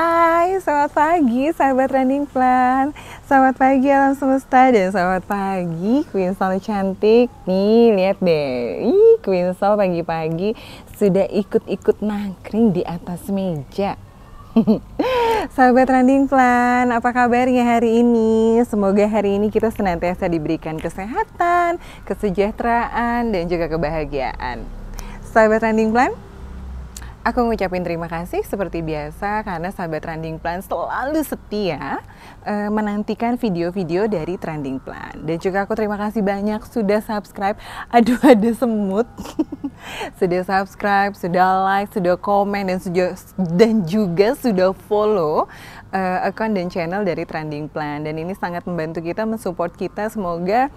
Hai, selamat pagi sahabat Trending Plant. Selamat pagi alam semesta dan selamat pagi Queen Soul cantik. Nih, lihat deh. Queen Soul pagi-pagi sudah ikut-ikut nangkring di atas meja. Sahabat Trending Plant, apa kabarnya hari ini? Semoga hari ini kita senantiasa diberikan kesehatan, kesejahteraan, dan juga kebahagiaan. Sahabat Trending Plant, aku ngucapin terima kasih seperti biasa karena sahabat Trending Plant selalu setia menantikan video-video dari Trending Plant. Dan juga aku terima kasih banyak sudah subscribe. Aduh, ada semut. Sudah subscribe, sudah like, sudah komen, dan juga sudah follow account dan channel dari Trending Plant. Dan ini sangat membantu kita, mensupport kita. Semoga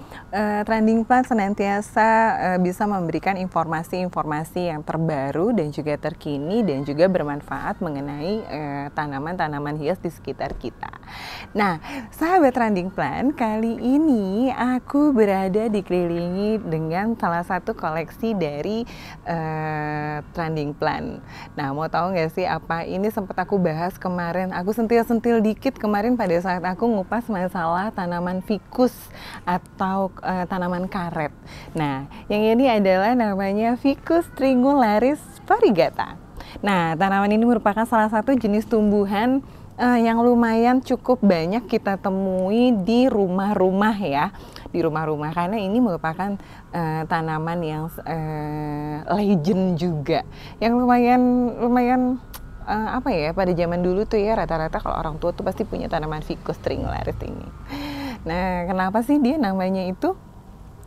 Trending Plant senantiasa bisa memberikan informasi-informasi yang terbaru dan juga terkini dan juga bermanfaat mengenai tanaman-tanaman hias di sekitar kita. Nah, sahabat Trending Plant, kali ini aku berada dikelilingi dengan salah satu koleksi dari Trending Plant. Nah, mau tahu nggak sih apa ini? Sempat aku bahas kemarin, aku sentil-sentil dikit kemarin pada saat aku ngupas masalah tanaman ficus atau tanaman karet. Nah, yang ini adalah namanya Ficus triangularis variegata. Nah, tanaman ini merupakan salah satu jenis tumbuhan yang lumayan cukup banyak kita temui di rumah-rumah ya, karena ini merupakan tanaman yang legend juga, yang lumayan apa ya, pada zaman dulu tuh ya rata-rata kalau orang tua tuh pasti punya tanaman Ficus triangularis ini. Nah, kenapa sih dia namanya itu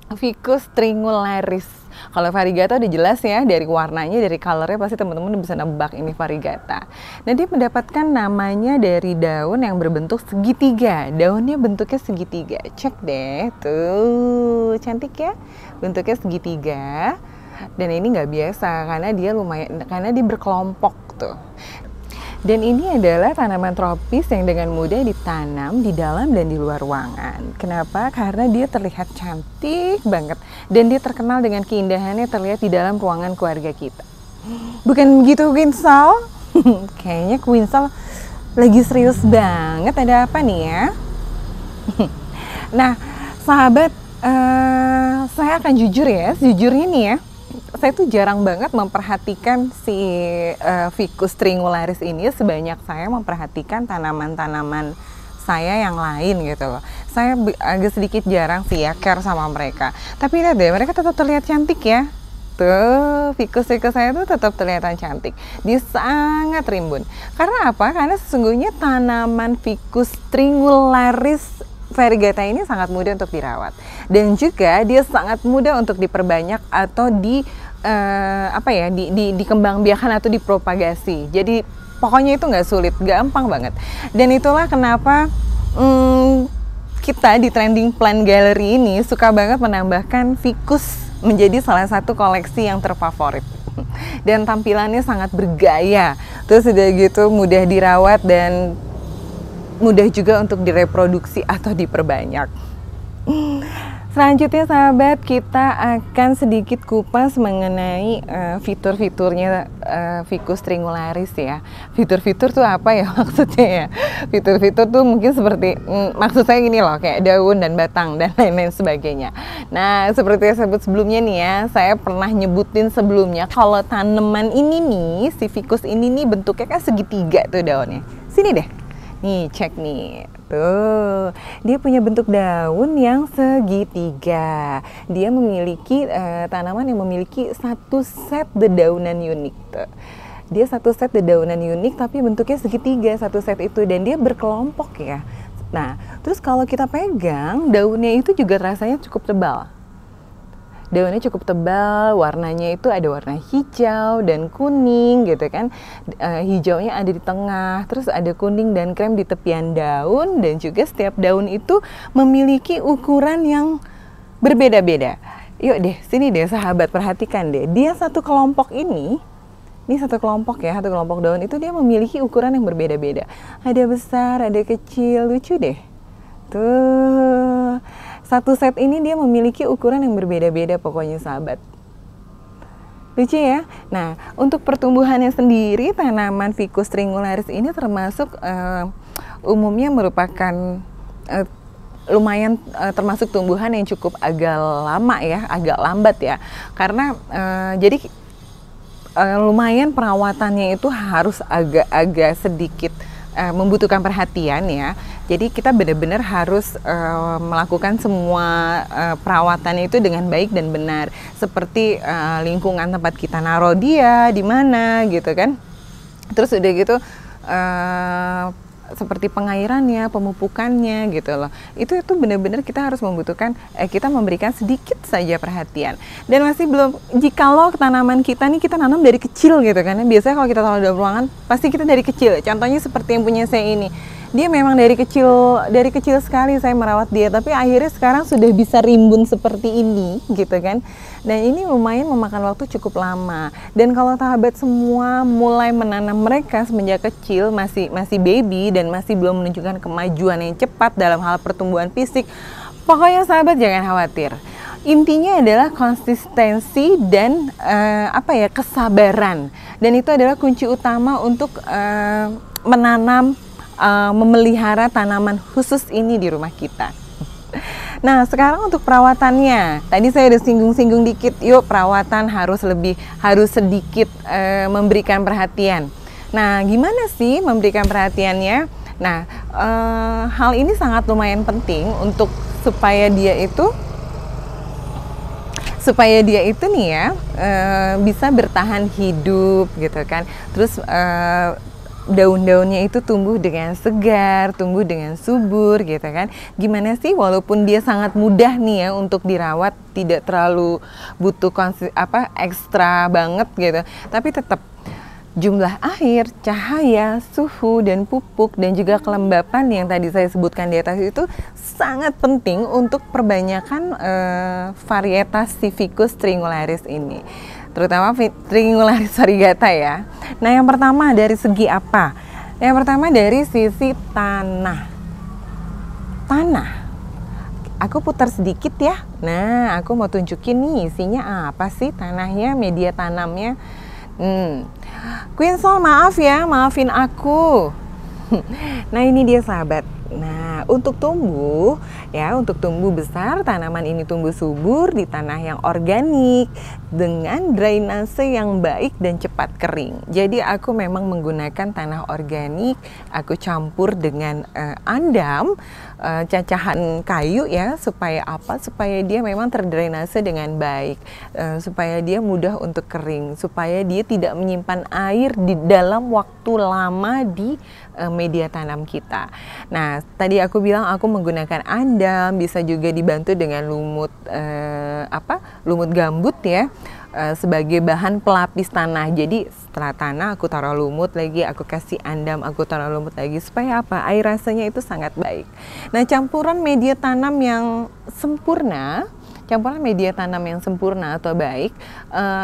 Ficus triangularis? Kalau variegata udah jelas ya, dari warnanya, dari colornya pasti teman-teman bisa nebak ini variegata. Nah, dia mendapatkan namanya dari daun yang berbentuk segitiga. Daunnya bentuknya segitiga. Cek deh, tuh cantik ya, bentuknya segitiga. Dan ini nggak biasa karena dia berkelompok tuh. Dan ini adalah tanaman tropis yang dengan mudah ditanam di dalam dan di luar ruangan. Kenapa? Karena dia terlihat cantik banget. Dan dia terkenal dengan keindahannya terlihat di dalam ruangan keluarga kita. Bukan begitu Queen Soul? Kayaknya Queen Soul lagi serius banget. Ada apa nih ya? Nah, sahabat, saya akan jujur ya. Sejujurnya nih ya, saya tuh jarang banget memperhatikan si Ficus triangularis ini sebanyak saya memperhatikan tanaman-tanaman saya yang lain gitu loh. Saya agak sedikit jarang sih ya care sama mereka. Tapi lihat deh, mereka tetap terlihat cantik ya. Tuh, Ficus saya tuh tetap terlihatan cantik. Dia sangat rimbun. Karena apa? Karena sesungguhnya tanaman Ficus triangularis variegata ini sangat mudah untuk dirawat dan juga dia sangat mudah untuk diperbanyak atau dikembangbiakan atau dipropagasi. Jadi pokoknya itu nggak sulit, gampang banget. Dan itulah kenapa kita di Trending Plant Gallery ini suka banget menambahkan Ficus menjadi salah satu koleksi yang terfavorit. Dan tampilannya sangat bergaya. Terus udah gitu mudah dirawat dan mudah juga untuk direproduksi atau diperbanyak. Selanjutnya sahabat, kita akan sedikit kupas mengenai fitur-fiturnya Ficus triangularis ya. Fitur-fitur tuh apa ya maksudnya ya? Fitur-fitur tuh mungkin seperti, maksud saya gini loh, kayak daun dan batang dan lain-lain sebagainya. Nah, seperti yang saya sebut sebelumnya nih ya, saya pernah nyebutin sebelumnya kalau tanaman ini nih, si Ficus ini nih bentuknya kan segitiga tuh daunnya. Sini deh. Nih, cek nih. Tuh, dia punya bentuk daun yang segitiga. Dia memiliki tanaman yang memiliki satu set dedaunan unik tuh. Dia satu set dedaunan unik tapi bentuknya segitiga satu set itu dan dia berkelompok ya. Nah, terus kalau kita pegang, daunnya itu juga rasanya cukup tebal. Daunnya cukup tebal, warnanya itu ada warna hijau dan kuning gitu kan. Hijaunya ada di tengah, terus ada kuning dan krem di tepian daun. Dan juga setiap daun itu memiliki ukuran yang berbeda-beda. Yuk deh, sini deh sahabat, perhatikan deh. Dia satu kelompok ini satu kelompok ya, satu kelompok daun itu dia memiliki ukuran yang berbeda-beda. Ada besar, ada kecil, lucu deh. Tuh, satu set ini dia memiliki ukuran yang berbeda-beda pokoknya sahabat. Lucu ya. Nah, untuk pertumbuhannya sendiri, tanaman Ficus triangularis ini termasuk umumnya merupakan lumayan termasuk tumbuhan yang cukup agak lama ya, agak lambat ya. Karena jadi lumayan perawatannya itu harus agak-agak sedikit membutuhkan perhatian ya. Jadi kita benar-benar harus melakukan semua perawatannya itu dengan baik dan benar. Seperti lingkungan tempat kita naruh dia di mana gitu kan. Terus udah gitu seperti pengairannya, pemupukannya gitu loh. Itu benar-benar kita harus membutuhkan, kita memberikan sedikit saja perhatian. Dan masih belum, jikalau tanaman kita nih kita nanam dari kecil gitu kan. Biasanya kalau kita taruh dalam ruangan, pasti kita dari kecil. Contohnya seperti yang punya saya ini. Dia memang dari kecil sekali saya merawat dia. Tapi akhirnya sekarang sudah bisa rimbun seperti ini gitu kan. Dan ini lumayan memakan waktu cukup lama. Dan kalau sahabat semua mulai menanam mereka semenjak kecil, masih baby dan masih belum menunjukkan kemajuan yang cepat dalam hal pertumbuhan fisik, pokoknya sahabat jangan khawatir. Intinya adalah konsistensi dan kesabaran. Dan itu adalah kunci utama untuk menanam, memelihara tanaman khusus ini di rumah kita. Nah, sekarang untuk perawatannya, tadi saya udah singgung-singgung dikit. Yuk, perawatan harus sedikit memberikan perhatian. Nah, gimana sih memberikan perhatiannya? Nah, hal ini sangat lumayan penting untuk supaya dia itu nih ya bisa bertahan hidup gitu kan. Terus daun-daunnya itu tumbuh dengan segar, tumbuh dengan subur gitu kan. Gimana sih, walaupun dia sangat mudah nih ya untuk dirawat, tidak terlalu butuh ekstra banget gitu. Tapi tetap jumlah air, cahaya, suhu, dan pupuk dan juga kelembapan yang tadi saya sebutkan di atas itu sangat penting untuk perbanyakan varietas Ficus triangularis ini. Terutama triangularis variegata ya. Nah, yang pertama dari segi apa? Yang pertama dari sisi tanah. Tanah. Aku putar sedikit ya. Nah, aku mau tunjukin nih isinya apa sih tanahnya, media tanamnya. Queen Soul, maaf ya, maafin aku. Nah, ini dia sahabat. Nah, untuk tumbuh besar, tanaman ini tumbuh subur di tanah yang organik dengan drainase yang baik dan cepat kering. Jadi aku memang menggunakan tanah organik, aku campur dengan andam, cacahan kayu ya, supaya apa? Supaya dia memang terdrainase dengan baik, supaya dia mudah untuk kering, supaya dia tidak menyimpan air di dalam waktu lama di media tanam kita. Nah, tadi aku bilang aku menggunakan andam, bisa juga dibantu dengan lumut gambut ya, sebagai bahan pelapis tanah. Jadi setelah tanah aku taruh lumut lagi, aku kasih andam, aku taruh lumut lagi, supaya apa? Airasenya itu sangat baik. Nah, campuran media tanam yang sempurna atau baik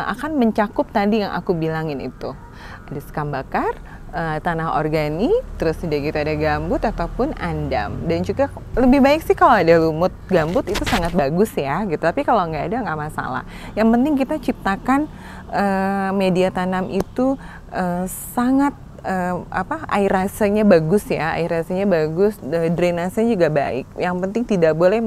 akan mencakup tadi yang aku bilangin itu. Ada sekam bakar, tanah organik, terus udah gitu ada gambut ataupun andam. Dan juga lebih baik sih kalau ada lumut gambut, itu sangat bagus ya gitu. Tapi kalau nggak ada nggak masalah. Yang penting kita ciptakan media tanam itu sangat airasenya bagus ya, airasenya bagus, drainasenya juga baik. Yang penting tidak boleh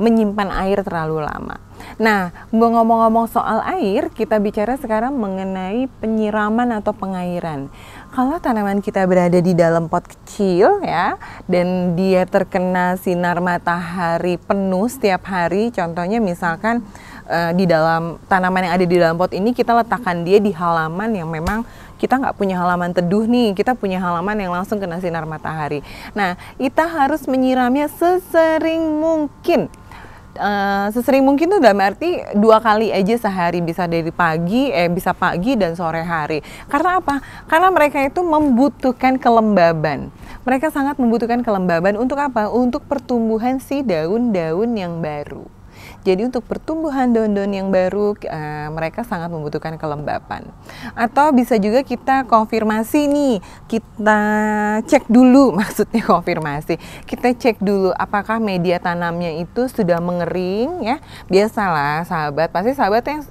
menyimpan air terlalu lama. Nah, ngomong-ngomong soal air, kita bicara sekarang mengenai penyiraman atau pengairan. Kalau tanaman kita berada di dalam pot kecil ya, dan dia terkena sinar matahari penuh setiap hari, contohnya misalkan di dalam tanaman yang ada di dalam pot ini, kita letakkan dia di halaman yang memang kita nggak punya halaman teduh nih, kita punya halaman yang langsung kena sinar matahari. Nah, kita harus menyiramnya sesering mungkin. Sesering mungkin tuh dalam arti 2 kali aja sehari, bisa dari pagi, bisa pagi dan sore hari. Karena apa? Karena mereka itu membutuhkan kelembaban. Mereka sangat membutuhkan kelembaban untuk apa? Untuk pertumbuhan si daun-daun yang baru. Jadi untuk pertumbuhan daun-daun yang baru, mereka sangat membutuhkan kelembapan. Atau bisa juga kita konfirmasi nih, kita cek dulu, maksudnya konfirmasi. Kita cek dulu apakah media tanamnya itu sudah mengering ya. Biasalah sahabat, pasti sahabat yang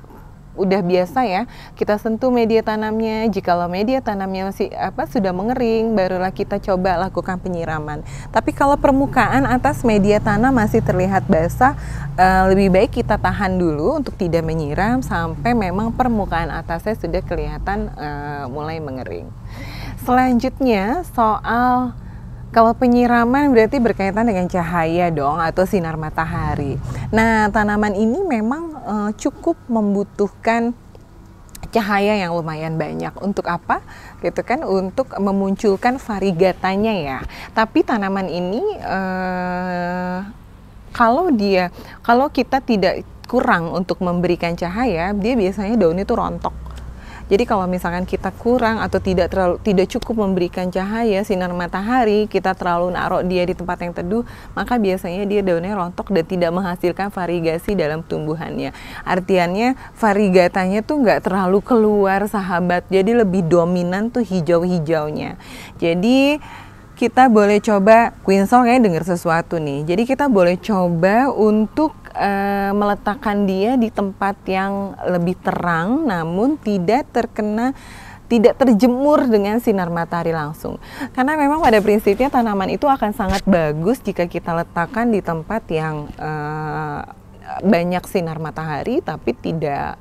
udah biasa ya, kita sentuh media tanamnya. Jikalau media tanamnya masih sudah mengering, barulah kita coba lakukan penyiraman. Tapi kalau permukaan atas media tanam masih terlihat basah, lebih baik kita tahan dulu untuk tidak menyiram sampai memang permukaan atasnya sudah kelihatan mulai mengering. Selanjutnya soal, kalau penyiraman berarti berkaitan dengan cahaya dong, atau sinar matahari. Nah, tanaman ini memang cukup membutuhkan cahaya yang lumayan banyak. Untuk apa? Gitu kan, untuk memunculkan variegatanya ya. Tapi tanaman ini kalau kita tidak kurang untuk memberikan cahaya, dia biasanya daunnya itu rontok. Jadi kalau misalkan kita kurang atau tidak cukup memberikan cahaya sinar matahari, kita terlalu naruh dia di tempat yang teduh, maka biasanya dia daunnya rontok dan tidak menghasilkan variegasi dalam tumbuhannya. Artiannya variegatanya tuh nggak terlalu keluar, sahabat. Jadi lebih dominan tuh hijau-hijaunya. Jadi kita boleh coba, Queen Soul kayaknya dengar sesuatu nih. Jadi kita boleh coba untuk meletakkan dia di tempat yang lebih terang, namun tidak terjemur dengan sinar matahari langsung. Karena memang pada prinsipnya tanaman itu akan sangat bagus jika kita letakkan di tempat yang banyak sinar matahari, tapi tidak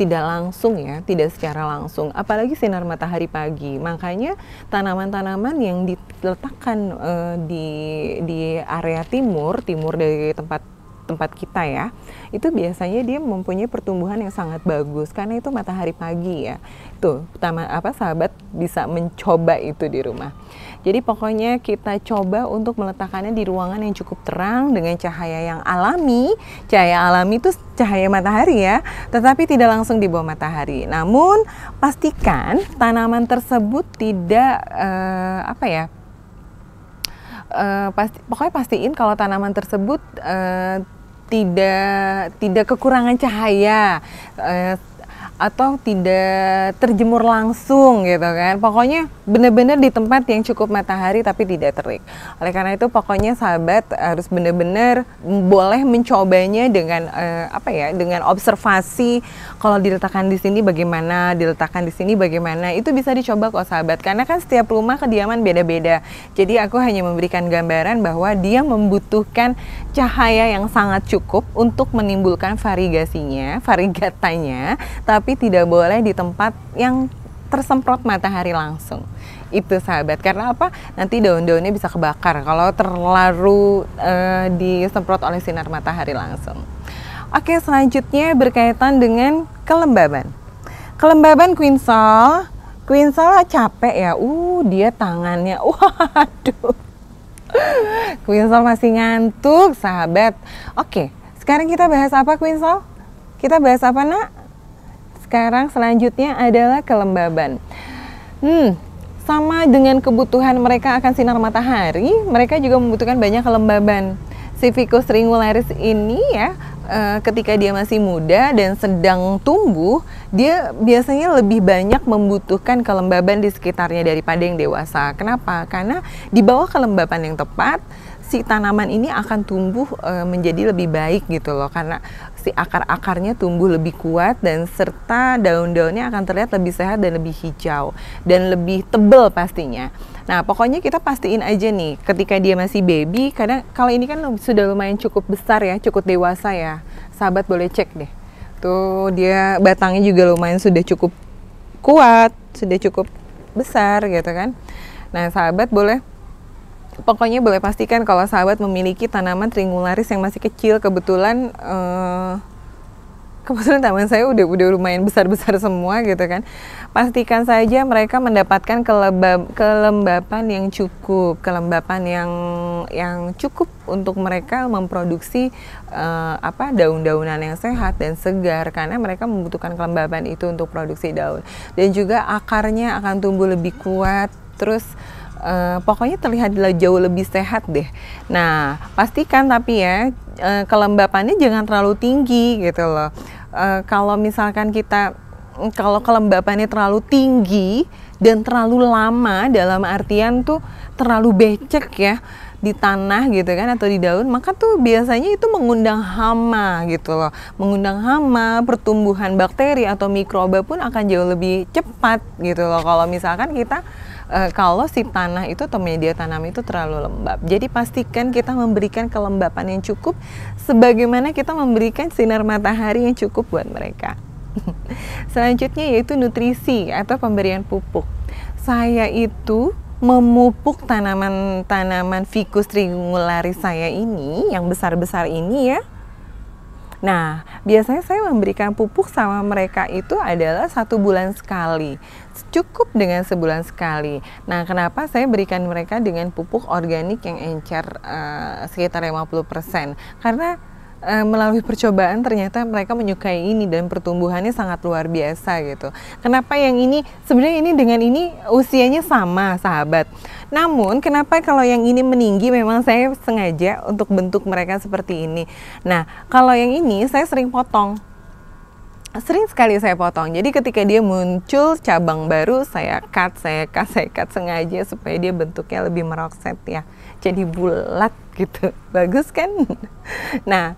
langsung ya, tidak secara langsung, apalagi sinar matahari pagi. Makanya tanaman-tanaman yang diletakkan di area timur dari tempat kita ya, itu biasanya dia mempunyai pertumbuhan yang sangat bagus karena itu matahari pagi ya. Tuh, pertama sahabat bisa mencoba itu di rumah. Jadi pokoknya kita coba untuk meletakkannya di ruangan yang cukup terang dengan cahaya yang alami. Cahaya alami itu cahaya matahari ya, tetapi tidak langsung di bawah matahari. Namun pastikan tanaman tersebut tidak pokoknya pastiin kalau tanaman tersebut tidak kekurangan cahaya atau tidak terjemur langsung gitu kan. Pokoknya benar-benar di tempat yang cukup matahari tapi tidak terik. Oleh karena itu pokoknya sahabat harus benar-benar boleh mencobanya dengan dengan observasi. Kalau diletakkan di sini bagaimana, diletakkan di sini bagaimana, itu bisa dicoba kok sahabat. Karena kan setiap rumah kediaman beda-beda. Jadi aku hanya memberikan gambaran bahwa dia membutuhkan cahaya yang sangat cukup untuk menimbulkan variegasinya, variegatanya, tapi tidak boleh di tempat yang tersemprot matahari langsung. Itu sahabat, karena apa? Nanti daun-daunnya bisa kebakar kalau terlalu disemprot oleh sinar matahari langsung. Oke, selanjutnya berkaitan dengan kelembaban. Kelembaban Queen Soul. Queen Soul capek ya. Dia tangannya. Waduh. Queen Soul masih ngantuk, sahabat. Oke, sekarang kita bahas apa Queen Soul? Kita bahas apa, Nak? Sekarang selanjutnya adalah kelembaban. Sama dengan kebutuhan mereka akan sinar matahari, mereka juga membutuhkan banyak kelembaban. Si Ficus triangularis ini ya, ketika dia masih muda dan sedang tumbuh, dia biasanya lebih banyak membutuhkan kelembaban di sekitarnya daripada yang dewasa. Kenapa? Karena di bawah kelembaban yang tepat, si tanaman ini akan tumbuh menjadi lebih baik gitu loh, karena si akar-akarnya tumbuh lebih kuat dan serta daun-daunnya akan terlihat lebih sehat dan lebih hijau dan lebih tebal pastinya. Nah, pokoknya kita pastiin aja nih ketika dia masih baby, kadang kalau ini kan sudah lumayan cukup besar ya, cukup dewasa ya. Sahabat boleh cek deh. Tuh, dia batangnya juga lumayan sudah cukup kuat, sudah cukup besar gitu kan. Nah, sahabat boleh pokoknya boleh pastikan kalau sahabat memiliki tanaman triangularis yang masih kecil. Kebetulan tanaman saya udah lumayan besar-besar semua gitu kan. Pastikan saja mereka mendapatkan kelembapan yang cukup, kelembapan yang cukup untuk mereka memproduksi daun-daunan yang sehat dan segar, karena mereka membutuhkan kelembapan itu untuk produksi daun. Dan juga akarnya akan tumbuh lebih kuat, terus pokoknya terlihat jauh lebih sehat deh. Nah, pastikan tapi ya kelembapannya jangan terlalu tinggi gitu loh. Kalau kelembapannya terlalu tinggi, dan terlalu lama dalam artian tuh terlalu becek ya di tanah gitu kan atau di daun, maka tuh biasanya itu mengundang hama gitu loh, mengundang hama, pertumbuhan bakteri atau mikroba pun akan jauh lebih cepat gitu loh kalau misalkan kita kalau si tanah itu atau media tanam itu terlalu lembab. Jadi pastikan kita memberikan kelembapan yang cukup sebagaimana kita memberikan sinar matahari yang cukup buat mereka. Selanjutnya yaitu nutrisi atau pemberian pupuk. Saya itu memupuk tanaman-tanaman Ficus triangularis saya ini yang besar-besar ini ya. Nah, biasanya saya memberikan pupuk sama mereka itu adalah 1 bulan sekali, cukup dengan 1 bulan sekali. Nah, kenapa saya berikan mereka dengan pupuk organik yang encer sekitar 50%? Karena melalui percobaan ternyata mereka menyukai ini dan pertumbuhannya sangat luar biasa gitu. Kenapa yang ini sebenarnya ini dengan ini usianya sama sahabat, namun kenapa kalau yang ini meninggi, memang saya sengaja untuk bentuk mereka seperti ini. Nah kalau yang ini saya sering potong, sering sekali saya potong. Jadi ketika dia muncul cabang baru, saya cut sengaja supaya dia bentuknya lebih merokset ya. Jadi bulat gitu. Bagus kan? Nah,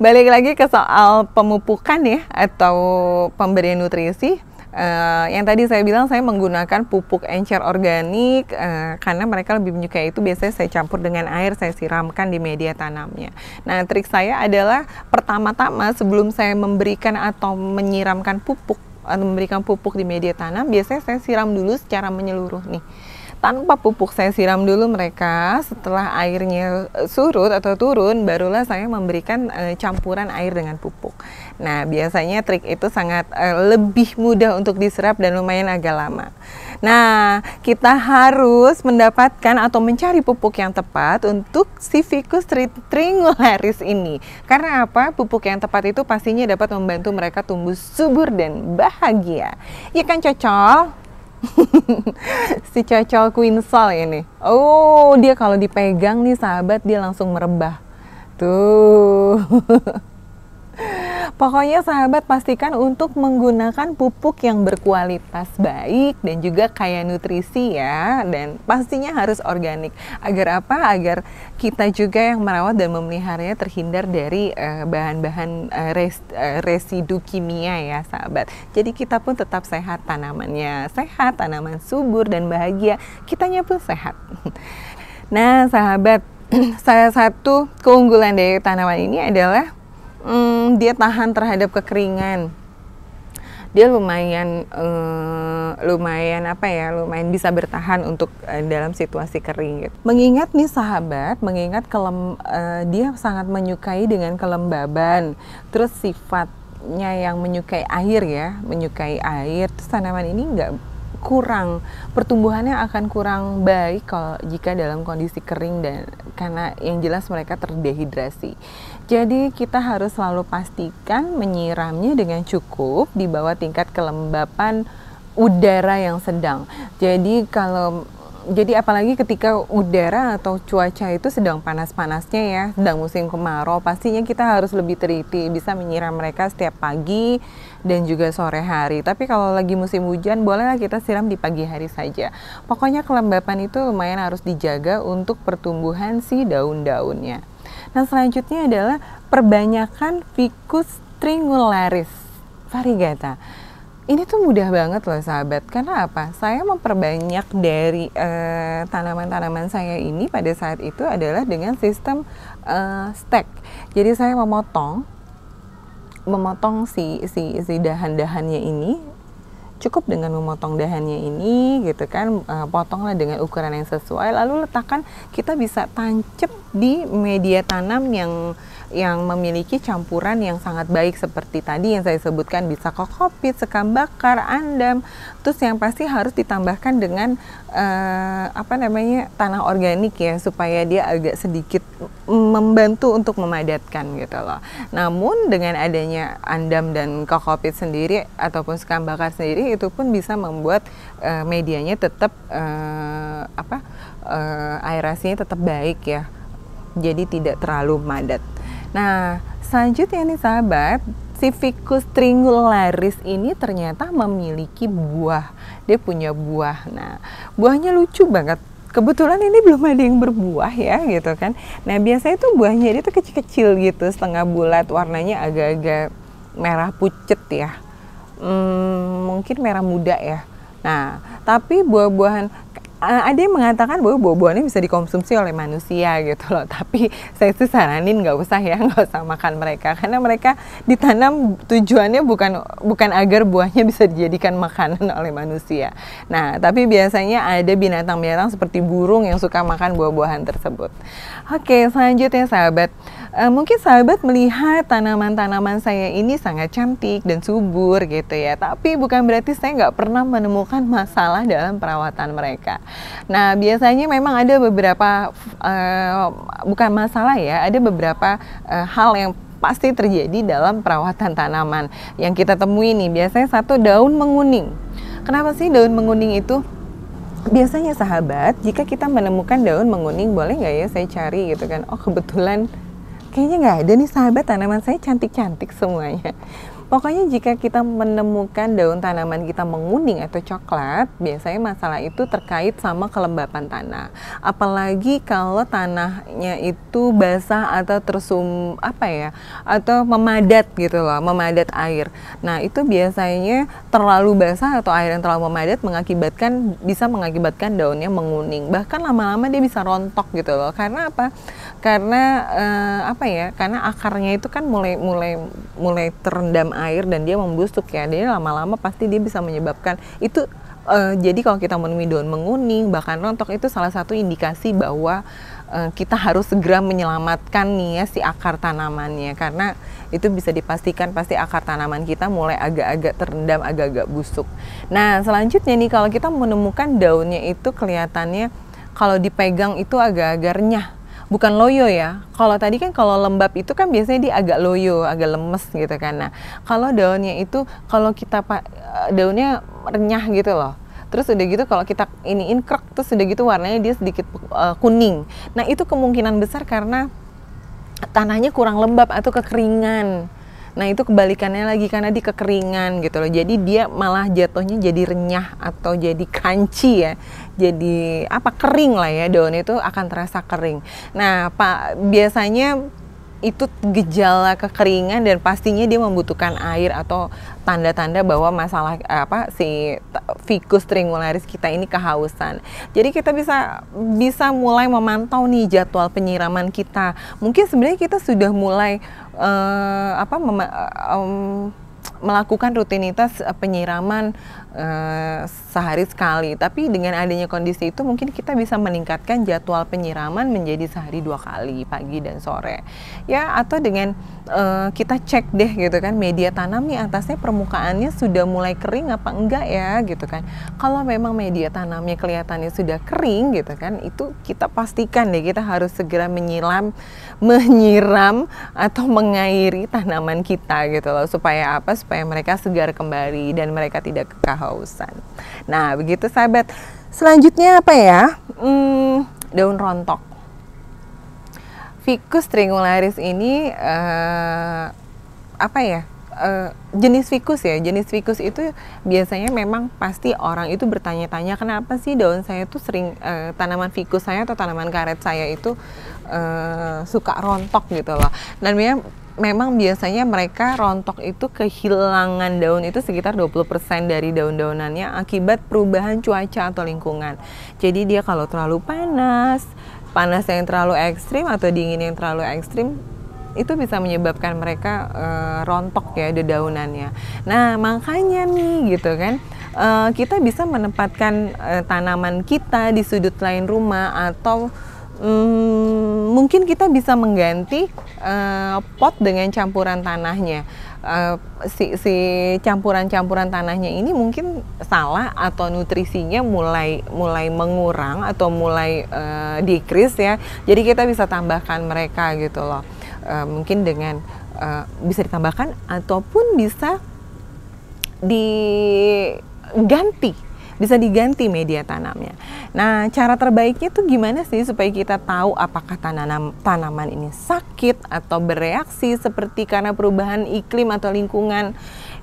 balik lagi ke soal pemupukan ya atau pemberian nutrisi. Yang tadi saya bilang saya menggunakan pupuk encer organik karena mereka lebih menyukai itu. Biasanya saya campur dengan air, saya siramkan di media tanamnya. Nah, trik saya adalah pertama-tama sebelum saya memberikan atau menyiramkan pupuk atau memberikan pupuk di media tanam, biasanya saya siram dulu secara menyeluruh nih. Tanpa pupuk saya siram dulu mereka, setelah airnya surut atau turun barulah saya memberikan campuran air dengan pupuk. Nah biasanya trik itu sangat lebih mudah untuk diserap dan lumayan agak lama. Nah kita harus mendapatkan atau mencari pupuk yang tepat untuk si Ficus triangularis ini. Karena apa? Pupuk yang tepat itu pastinya dapat membantu mereka tumbuh subur dan bahagia. Iya kan Cocol? Si cocol Queen Soul ini, oh dia kalau dipegang nih sahabat dia langsung merebah tuh. Pokoknya sahabat pastikan untuk menggunakan pupuk yang berkualitas baik dan juga kaya nutrisi ya, dan pastinya harus organik. Agar apa? Agar kita juga yang merawat dan memeliharanya terhindar dari bahan-bahan residu kimia ya sahabat. Jadi kita pun tetap sehat, tanamannya sehat, tanaman subur dan bahagia, kitanya pun sehat. Nah sahabat, salah satu keunggulan dari tanaman ini adalah dia tahan terhadap kekeringan. Dia lumayan bisa bertahan untuk dalam situasi kering gitu. Mengingat nih sahabat, mengingat dia sangat menyukai dengan kelembaban, terus sifatnya yang menyukai air ya, menyukai air. Terus tanaman ini nggak kurang, pertumbuhannya akan kurang baik kalau jika dalam kondisi kering, dan karena yang jelas mereka terdehidrasi. Jadi kita harus selalu pastikan menyiramnya dengan cukup di bawah tingkat kelembapan udara yang sedang. Jadi apalagi ketika udara atau cuaca itu sedang panas-panasnya ya, sedang musim kemarau, pastinya kita harus lebih teliti, bisa menyiram mereka setiap pagi dan juga sore hari. Tapi kalau lagi musim hujan, bolehlah kita siram di pagi hari saja. Pokoknya kelembapan itu lumayan harus dijaga untuk pertumbuhan si daun-daunnya. Nah selanjutnya adalah perbanyakan Ficus triangularis variegata. Ini tuh mudah banget loh sahabat, karena apa? Saya memperbanyak dari tanaman-tanaman saya ini pada saat itu adalah dengan sistem stack. Jadi saya memotong si dahan-dahannya ini, cukup dengan memotong dahannya ini gitu kan, potonglah dengan ukuran yang sesuai, lalu letakkan, kita bisa tancep di media tanam yang memiliki campuran yang sangat baik seperti tadi yang saya sebutkan, bisa kokopit, sekam bakar, andam. Terus yang pasti harus ditambahkan dengan tanah organik ya, supaya dia agak sedikit membantu untuk memadatkan gitu loh. Namun dengan adanya andam dan kokopit sendiri ataupun sekam bakar sendiri itu pun bisa membuat medianya tetap aerasinya tetap baik ya, jadi tidak terlalu padat. Nah, selanjutnya nih sahabat, si Ficus triangularis ini ternyata memiliki buah dia punya buah. Nah, buahnya lucu banget. Kebetulan ini belum ada yang berbuah ya gitu kan. Nah, biasanya tuh buahnya dia tuh kecil-kecil gitu, setengah bulat, warnanya agak-agak merah pucet ya. Mungkin merah muda ya. Nah, tapi buah-buahan, ada yang mengatakan bahwa buah-buahannya bisa dikonsumsi oleh manusia gitu loh, tapi saya sih saranin nggak usah ya, nggak usah makan mereka, karena mereka ditanam tujuannya bukan agar buahnya bisa dijadikan makanan oleh manusia. Nah, tapi biasanya ada binatang-binatang seperti burung yang suka makan buah-buahan tersebut. Oke, selanjutnya sahabat, mungkin sahabat melihat tanaman-tanaman saya ini sangat cantik dan subur gitu ya, tapi bukan berarti saya nggak pernah menemukan masalah dalam perawatan mereka. Nah, biasanya memang ada beberapa, bukan masalah ya, ada beberapa hal yang pasti terjadi dalam perawatan tanaman yang kita temui nih. Biasanya satu, daun menguning. Kenapa sih daun menguning itu? Biasanya sahabat, jika kita menemukan daun menguning, boleh nggak ya saya cari gitu kan, oh kebetulan kayaknya nggak ada nih sahabat, tanaman saya cantik-cantik semuanya. Pokoknya jika kita menemukan daun tanaman kita menguning atau coklat, biasanya masalah itu terkait sama kelembapan tanah. Apalagi kalau tanahnya itu basah atau tersum apa ya, atau memadat gitu loh, memadat air. Nah, itu biasanya terlalu basah atau air yang terlalu memadat bisa mengakibatkan daunnya menguning. Bahkan lama-lama dia bisa rontok gitu loh. Karena apa? Karena karena akarnya itu kan mulai terendam air dan dia membusuk ya. Jadi lama-lama pasti dia bisa menyebabkan itu. Jadi kalau kita menemui daun menguning bahkan rontok, itu salah satu indikasi bahwa kita harus segera menyelamatkan nih ya si akar tanamannya, karena itu bisa dipastikan pasti akar tanaman kita mulai agak-agak terendam, agak-agak busuk. Nah, selanjutnya nih, kalau kita menemukan daunnya itu kelihatannya kalau dipegang itu agak-agak renyah. Bukan loyo ya, kalau tadi kan kalau lembab itu kan biasanya dia agak loyo, agak lemes gitu kan. Nah, kalau daunnya itu, kalau kita daunnya renyah gitu loh, terus udah gitu kalau kita iniin krek, terus udah gitu warnanya dia sedikit kuning. Nah, itu kemungkinan besar karena tanahnya kurang lembab atau kekeringan. Nah, itu kebalikannya lagi, karena di kekeringan gitu loh, jadi dia malah jatuhnya jadi renyah atau jadi crunchy ya, jadi kering lah ya, daun itu akan terasa kering. Nah, Pak, biasanya itu gejala kekeringan dan pastinya dia membutuhkan air atau tanda-tanda bahwa masalah si Ficus triangularis kita ini kehausan. Jadi kita bisa mulai memantau nih jadwal penyiraman kita. Mungkin sebenarnya kita sudah mulai melakukan rutinitas penyiraman sehari sekali, tapi dengan adanya kondisi itu mungkin kita bisa meningkatkan jadwal penyiraman menjadi sehari 2 kali, pagi dan sore ya, atau dengan kita cek deh gitu kan, media tanam nih atasnya permukaannya sudah mulai kering apa enggak ya gitu kan. Kalau memang media tanamnya kelihatannya sudah kering gitu kan, itu kita pastikan deh kita harus segera menyiram atau mengairi tanaman kita gitu loh, supaya apa? Supaya mereka segar kembali dan mereka tidak kehausan. Nah, begitu sahabat. Selanjutnya apa ya? Daun rontok. Ficus triangularis ini jenis ficus ya. Jenis ficus itu biasanya memang pasti orang itu bertanya-tanya, kenapa sih daun saya tuh sering tanaman ficus saya atau tanaman karet saya itu suka rontok gitu loh. Dan memang biasanya mereka rontok itu kehilangan daun itu sekitar 20% dari daun-daunannya akibat perubahan cuaca atau lingkungan. Jadi dia kalau terlalu panas yang terlalu ekstrim atau dingin yang terlalu ekstrim, itu bisa menyebabkan mereka rontok ya daunannya. Nah, makanya nih gitu kan, kita bisa menempatkan tanaman kita di sudut lain rumah, atau mungkin kita bisa mengganti pot dengan campuran tanahnya. Si campuran-campuran tanahnya ini mungkin salah atau nutrisinya mulai mengurang atau mulai decrease ya. Jadi kita bisa tambahkan mereka gitu loh. Mungkin dengan bisa ditambahkan ataupun bisa diganti. Bisa diganti media tanamnya. Nah, cara terbaiknya tuh gimana sih supaya kita tahu apakah tanaman ini sakit atau bereaksi seperti karena perubahan iklim atau lingkungan?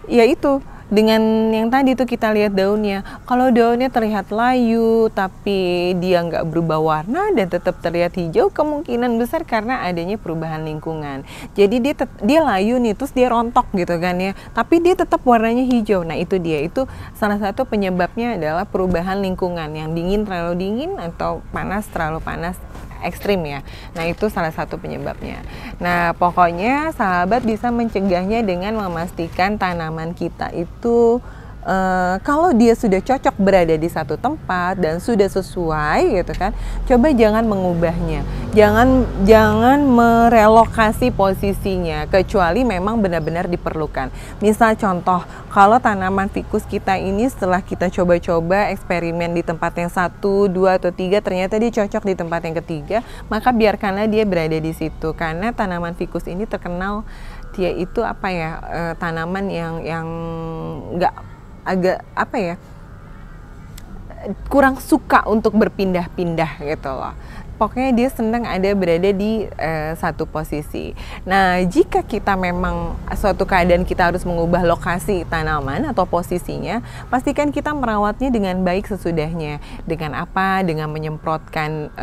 Yaitu dengan yang tadi itu kita lihat daunnya. Kalau daunnya terlihat layu tapi dia nggak berubah warna dan tetap terlihat hijau, kemungkinan besar karena adanya perubahan lingkungan. Jadi dia layu nih, terus dia rontok gitu kan ya, tapi dia tetap warnanya hijau. Nah itu dia, itu salah satu penyebabnya adalah perubahan lingkungan yang dingin terlalu dingin atau panas terlalu panas ekstrim ya. Nah itu salah satu penyebabnya. Nah pokoknya sahabat bisa mencegahnya dengan memastikan tanaman kita itu kalau dia sudah cocok berada di satu tempat dan sudah sesuai gitu kan, coba jangan mengubahnya, jangan merelokasi posisinya kecuali memang benar-benar diperlukan. Misal contoh, kalau tanaman ficus kita ini setelah kita coba-coba eksperimen di tempat yang 1, 2, atau 3 ternyata dia cocok di tempat yang ketiga, maka biarkanlah dia berada di situ, karena tanaman ficus ini terkenal dia itu apa ya, tanaman yang nggak agak apa ya, kurang suka untuk berpindah-pindah gitu loh. Pokoknya dia senang ada berada di satu posisi. Nah jika kita memang suatu keadaan kita harus mengubah lokasi tanaman atau posisinya, pastikan kita merawatnya dengan baik sesudahnya. Dengan apa? Dengan menyemprotkan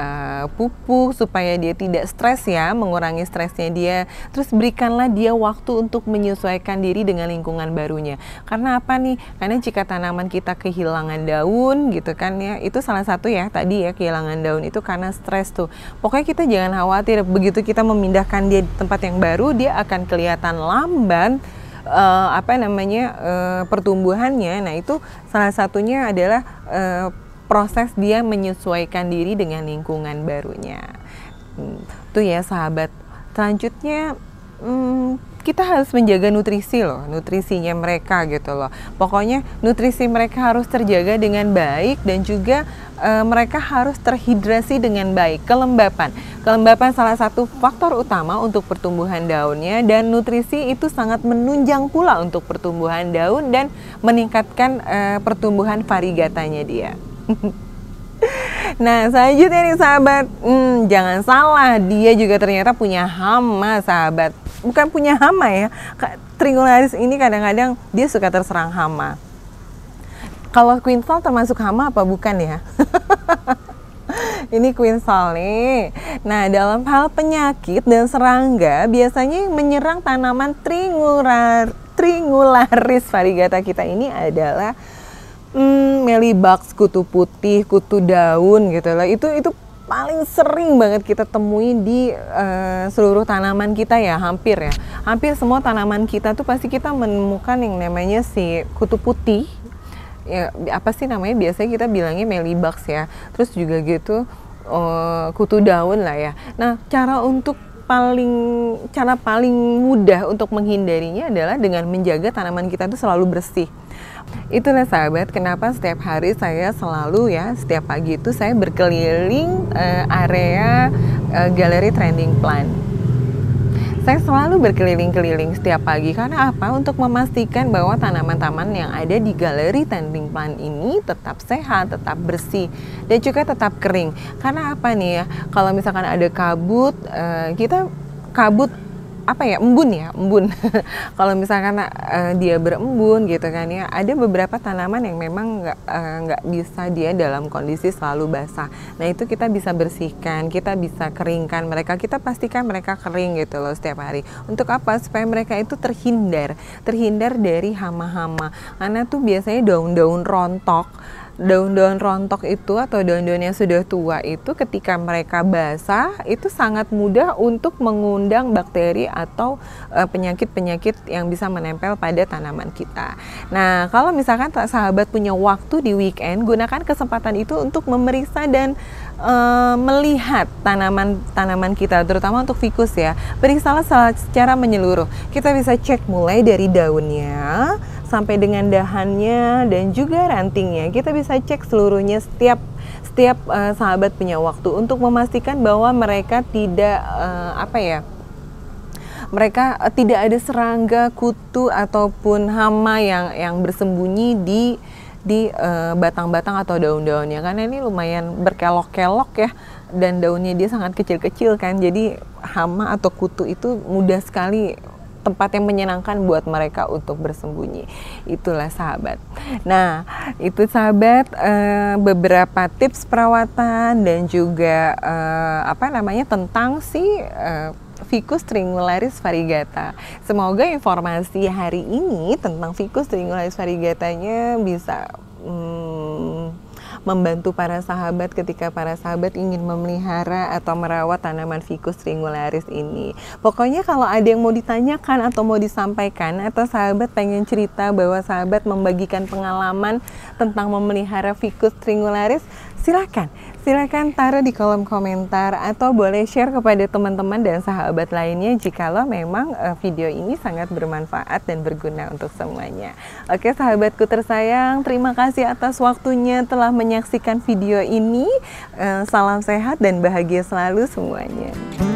pupuk supaya dia tidak stres ya, mengurangi stresnya dia. Terus berikanlah dia waktu untuk menyesuaikan diri dengan lingkungan barunya. Karena apa nih? Karena jika tanaman kita kehilangan daun gitu kan ya, itu salah satu ya tadi ya, kehilangan daun itu karena stres tuh. Pokoknya kita jangan khawatir, begitu kita memindahkan dia di tempat yang baru dia akan kelihatan lamban pertumbuhannya. Nah itu salah satunya adalah proses dia menyesuaikan diri dengan lingkungan barunya. Tuh ya sahabat, selanjutnya kita harus menjaga nutrisi loh, nutrisinya mereka gitu loh. Pokoknya nutrisi mereka harus terjaga dengan baik dan juga mereka harus terhidrasi dengan baik. Kelembapan salah satu faktor utama untuk pertumbuhan daunnya, dan nutrisi itu sangat menunjang pula untuk pertumbuhan daun dan meningkatkan pertumbuhan variegatanya dia. Nah selanjutnya nih sahabat, jangan salah, dia juga ternyata punya hama sahabat. Bukan punya hama ya, triangularis ini kadang-kadang dia suka terserang hama. Kalau Queen Soul termasuk hama apa bukan ya? Ini Queen Soul nih. Nah dalam hal penyakit dan serangga biasanya yang menyerang tanaman triangularis variegata kita ini adalah melibugs, kutu putih, kutu daun gitu loh. Itu paling sering banget kita temui di seluruh tanaman kita ya, hampir semua tanaman kita tuh pasti kita menemukan yang namanya si kutu putih ya, apa sih namanya, biasanya kita bilangnya melibugs ya, terus juga gitu kutu daun lah ya. Nah cara paling mudah untuk menghindarinya adalah dengan menjaga tanaman kita tuh selalu bersih. Itulah sahabat kenapa setiap hari saya selalu ya, setiap pagi itu saya berkeliling area galeri Trending Plant. Saya selalu berkeliling-keliling setiap pagi karena apa? Untuk memastikan bahwa tanaman-tanaman yang ada di galeri Trending Plant ini tetap sehat, tetap bersih, dan juga tetap kering. Karena apa nih ya, kalau misalkan ada kabut, embun ya. Kalau misalkan dia berembun gitu kan ya, ada beberapa tanaman yang memang nggak bisa dia dalam kondisi selalu basah. Nah itu kita bisa bersihkan, kita bisa keringkan mereka, kita pastikan mereka kering gitu loh setiap hari. Untuk apa? Supaya mereka itu terhindar dari hama-hama. Karena tuh biasanya daun-daun rontok itu atau daun-daun yang sudah tua itu ketika mereka basah itu sangat mudah untuk mengundang bakteri atau penyakit-penyakit yang bisa menempel pada tanaman kita. Nah kalau misalkan sahabat punya waktu di weekend, gunakan kesempatan itu untuk memeriksa dan melihat tanaman kita, terutama untuk ficus ya. Periksalah secara menyeluruh, kita bisa cek mulai dari daunnya sampai dengan dahannya dan juga rantingnya. Kita bisa cek seluruhnya setiap sahabat punya waktu untuk memastikan bahwa mereka tidak tidak ada serangga, kutu ataupun hama yang bersembunyi di batang-batang atau daun-daunnya, karena ini lumayan berkelok-kelok ya dan daunnya dia sangat kecil-kecil kan, jadi hama atau kutu itu mudah sekali tempat yang menyenangkan buat mereka untuk bersembunyi. Itulah sahabat. Nah, itu sahabat beberapa tips perawatan dan juga tentang si Ficus triangularis variegata. Semoga informasi hari ini tentang Ficus triangularis variegatanya bisa membantu para sahabat ketika para sahabat ingin memelihara atau merawat tanaman Ficus triangularis ini. Pokoknya kalau ada yang mau ditanyakan atau mau disampaikan, atau sahabat pengen cerita bahwa sahabat membagikan pengalaman tentang memelihara Ficus triangularis, silahkan taruh di kolom komentar atau boleh share kepada teman-teman dan sahabat lainnya jikalau memang video ini sangat bermanfaat dan berguna untuk semuanya. Oke sahabatku tersayang, terima kasih atas waktunya telah menyaksikan video ini. Salam sehat dan bahagia selalu semuanya.